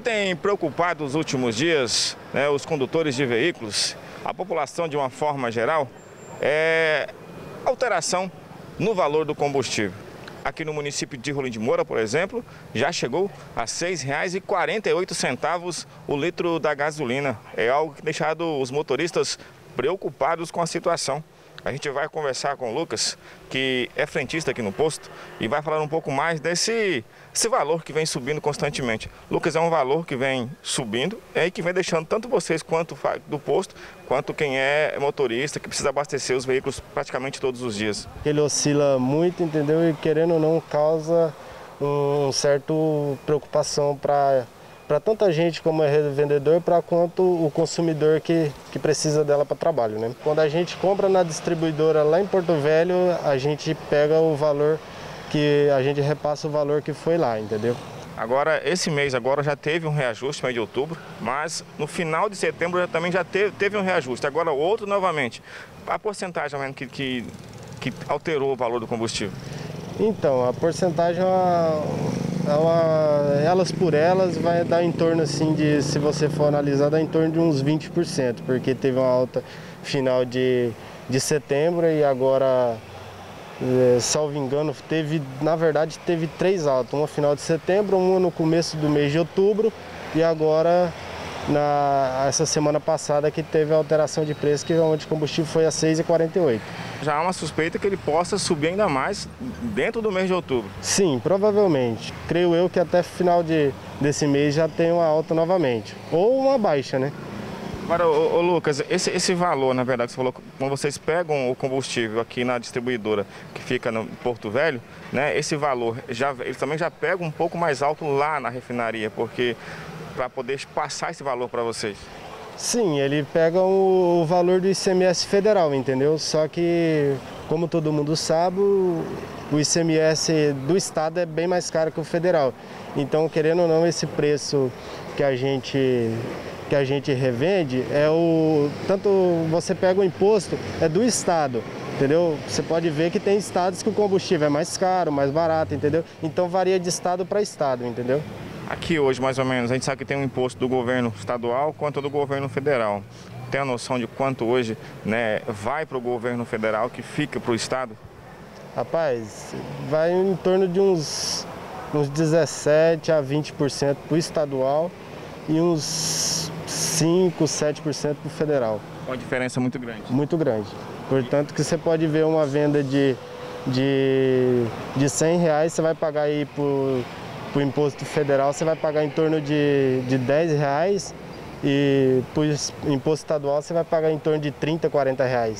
que tem preocupado nos últimos dias, né, os condutores de veículos, a população de uma forma geral, é alteração no valor do combustível. Aqui no município de Rolim de Moura, por exemplo, já chegou a R$ 6,48 o litro da gasolina. É algo que tem deixado os motoristas preocupados com a situação. A gente vai conversar com o Lucas, que é frentista aqui no posto, e vai falar um pouco mais desse valor que vem subindo constantemente. Lucas, é um valor que vem subindo e que vem deixando tanto vocês quanto do posto, quanto quem é motorista, que precisa abastecer os veículos praticamente todos os dias. Ele oscila muito, entendeu? E querendo ou não, causa um certo preocupação para tanta gente como é revendedor, para quanto o consumidor que precisa dela para trabalho, né? Quando a gente compra na distribuidora lá em Porto Velho, a gente pega o valor que a gente repassa o valor que foi lá, entendeu? Agora, esse mês agora já teve um reajuste, mês de outubro, mas no final de setembro também já teve um reajuste, agora outro novamente. A porcentagem que alterou o valor do combustível? Então, a porcentagem é elas por elas vai dar em torno, assim, de, se você for analisar, dá em torno de uns 20%, porque teve uma alta final de setembro e agora, salvo engano, na verdade teve três altas, uma final de setembro, uma no começo do mês de outubro e agora, essa semana passada, que teve a alteração de preço, que onde o combustível foi a R$ 6,48. Já há uma suspeita que ele possa subir ainda mais dentro do mês de outubro? Sim, provavelmente. Creio eu que até final desse mês já tem uma alta novamente. Ou uma baixa, né? Agora, ô Lucas, esse valor, na verdade, que você falou, quando vocês pegam o combustível aqui na distribuidora, que fica no Porto Velho, né, esse valor, eles também já pegam um pouco mais alto lá na refinaria, porque para poder passar esse valor para vocês? Sim, ele pega o valor do ICMS federal, entendeu? Só que, como todo mundo sabe, o ICMS do estado é bem mais caro que o federal. Então, querendo ou não, esse preço que a gente revende, tanto você pega o imposto, é do estado, entendeu? Você pode ver que tem estados que o combustível é mais caro, mais barato, entendeu? Então varia de estado para estado, entendeu? Aqui hoje, mais ou menos, a gente sabe que tem um imposto do governo estadual quanto do governo federal. Tem a noção de quanto hoje, né, vai para o governo federal, que fica para o estado? Rapaz, vai em torno de uns 17 a 20% para o estadual e uns 5, 7% para o federal. Uma diferença muito grande. Muito grande. Portanto, que você pode ver uma venda de R$100, você vai pagar aí pro imposto federal, você vai pagar em torno de R$10 e pro imposto estadual você vai pagar em torno de R$30, R$40.